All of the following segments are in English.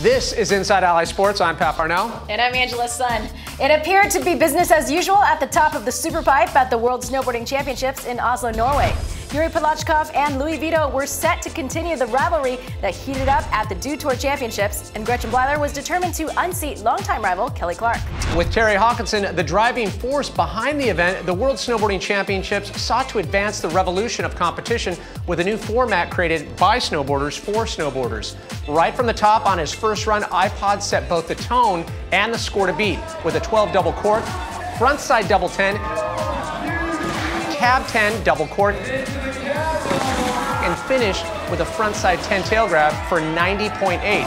This is Inside Ally Sports. I'm Pat Parnell. And I'm Angela Sun. It appeared to be business as usual at the top of the Superpipe at the World Snowboarding Championships in Oslo, Norway. Iouri Podladtchikov and Louie Vito were set to continue the rivalry that heated up at the DO Tour Championships, and Gretchen Bleiler was determined to unseat longtime rival Kelly Clark. With Terje Haakonsen the driving force behind the event, the World Snowboarding Championships sought to advance the revolution of competition with a new format created by snowboarders for snowboarders. Right from the top on his first run, iPod set both the tone and the score to beat with a 12 double cork, frontside double 10, cab 10 double cork, and finished with a frontside 10 tail grab for 90.8.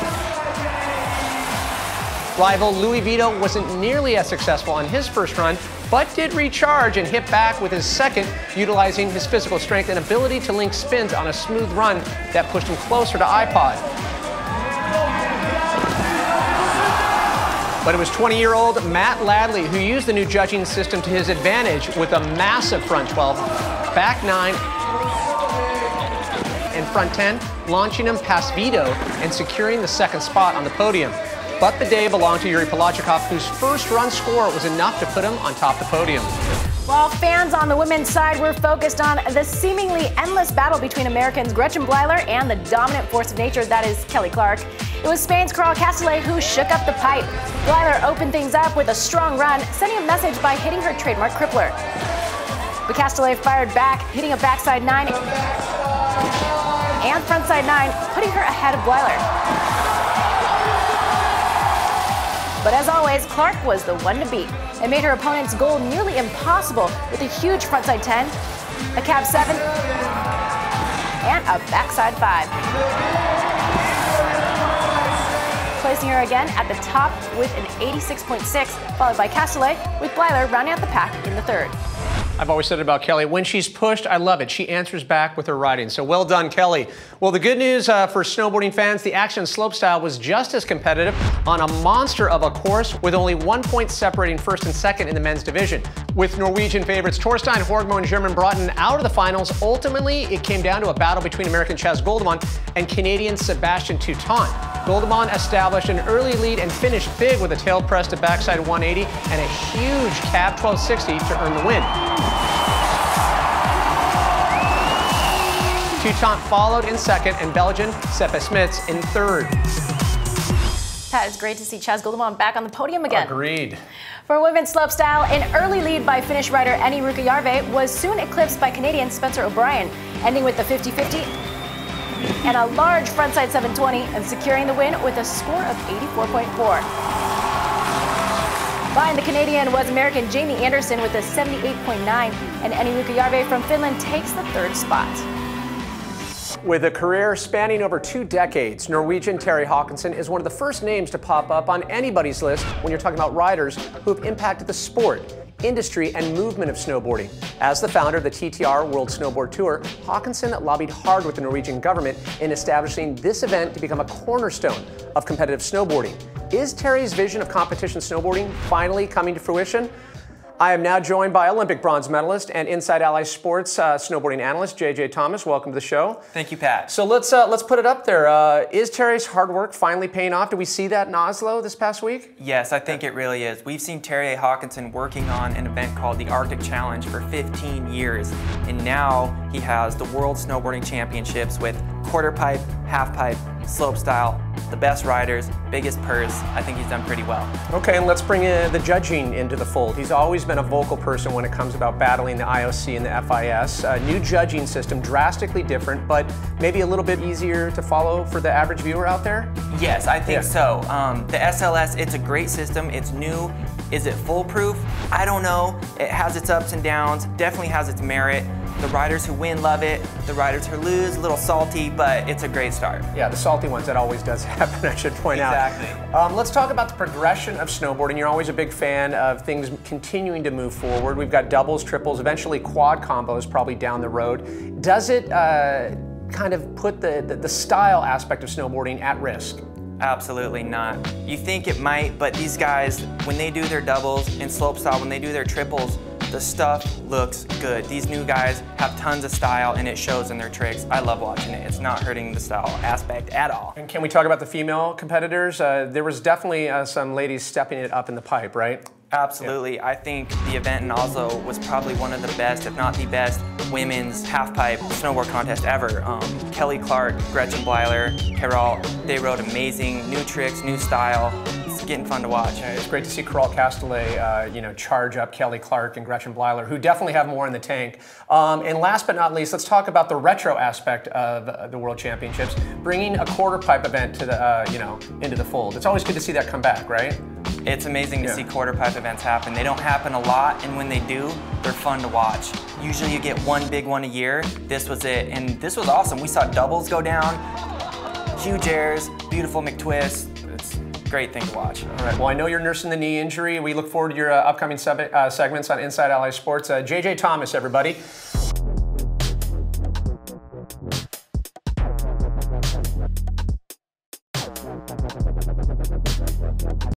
Rival Louie Vito wasn't nearly as successful on his first run, but did recharge and hit back with his second, utilizing his physical strength and ability to link spins on a smooth run that pushed him closer to iPod. But it was 20-year-old Matt Ladley who used the new judging system to his advantage with a massive front 12, back 9, and front 10, launching him past Vito and securing the second spot on the podium. But the day belonged to Iouri Podladtchikov, whose first run score was enough to put him on top of the podium. While fans on the women's side were focused on the seemingly endless battle between Americans Gretchen Bleiler and the dominant force of nature that is Kelly Clark, it was Spain's Coral Castellet who shook up the pipe. Bleiler opened things up with a strong run, sending a message by hitting her trademark crippler. But Castellet fired back, hitting a backside 9 and frontside 9, putting her ahead of Bleiler. But as always, Clark was the one to beat and made her opponent's goal nearly impossible with a huge frontside 10, a cab 7, and a backside 5. Placing her again at the top with an 86.6, followed by Castellet, with Bleiler rounding out the pack in the third. I've always said it about Kelly. When she's pushed, I love it. She answers back with her riding. So well done, Kelly. Well, the good news for snowboarding fans, the action slopestyle was just as competitive on a monster of a course with only 1 point separating first and second in the men's division. With Norwegian favorites Torstein Horgmo and German Broughton out of the finals, ultimately it came down to a battle between American Chas Guldemond and Canadian Sebastian Toutant. Guldemond established an early lead and finished big with a tail press to backside 180 and a huge cab 1260 to earn the win. Toutant followed in second and Belgian Seppa Smits in third. Pat, it's great to see Chas Guldemond back on the podium again. Agreed. For women's slopestyle, an early lead by Finnish rider Enni Rukajärvi was soon eclipsed by Canadian Spencer O'Brien, ending with the 50-50. And a large frontside 720 and securing the win with a score of 84.4. Behind the Canadian was American Jamie Anderson with a 78.9, and Enni Rukajärvi from Finland takes the third spot. With a career spanning over 2 decades, Norwegian Terje Haakonsen is one of the first names to pop up on anybody's list when you're talking about riders who have impacted the sport, industry, and movement of snowboarding. As the founder of the TTR World Snowboard Tour, Haakonsen lobbied hard with the Norwegian government in establishing this event to become a cornerstone of competitive snowboarding. Is Terje's vision of competition snowboarding finally coming to fruition? I am now joined by Olympic bronze medalist and Inside Ally Sports snowboarding analyst JJ Thomas. Welcome to the show. Thank you, Pat. So let's put it up there. Is Terje's hard work finally paying off? Did we see that in Oslo this past week? Yes, I think it really is. We've seen Terje Haakonsen working on an event called the Arctic Challenge for 15 years, and now he has the World Snowboarding Championships with quarter pipe, half pipe, slope style, the best riders, biggest purse. I think he's done pretty well. Okay, and let's bring in the judging into the fold. He's always been a vocal person when it comes about battling the IOC and the FIS. New judging system, drastically different, but maybe a little bit easier to follow for the average viewer out there? Yes, I think so. The SLS, it's a great system. It's new. Is it foolproof? I don't know. It has its ups and downs, definitely has its merit. The riders who win love it, the riders who lose, a little salty, but it's a great start. Yeah, the salty ones, that always does happen, I should point out. Exactly. Let's talk about the progression of snowboarding. You're always a big fan of things continuing to move forward. We've got doubles, triples, eventually quad combos probably down the road. Does it kind of put the style aspect of snowboarding at risk? Absolutely not. You think it might, but these guys, when they do their doubles and slopestyle, when they do their triples, The stuff looks good. These new guys have tons of style and it shows in their tricks. I love watching it. It's not hurting the style aspect at all. And can we talk about the female competitors? There was definitely some ladies stepping it up in the pipe, right? Absolutely. Yeah. I think the event in Oslo was probably one of the best, if not the best, women's halfpipe snowboard contest ever. Kelly Clark, Gretchen Bleiler, Coral, they rode amazing new tricks, new style. It's getting fun to watch. Yeah, it's great to see Coral Castellet, you know, charge up Kelly Clark and Gretchen Bleiler, who definitely have more in the tank. And last but not least, let's talk about the retro aspect of the World Championships, bringing a quarter pipe event to the, you know, into the fold. It's always good to see that come back, right? It's amazing to see quarter pipe events happen. They don't happen a lot, and when they do, they're fun to watch. Usually you get one big one a year. This was it, and this was awesome. We saw doubles go down, huge airs, beautiful McTwists. It's a great thing to watch. All right, well, I know you're nursing the knee injury. We look forward to your upcoming segments on Inside Ally Sports. JJ Thomas, everybody.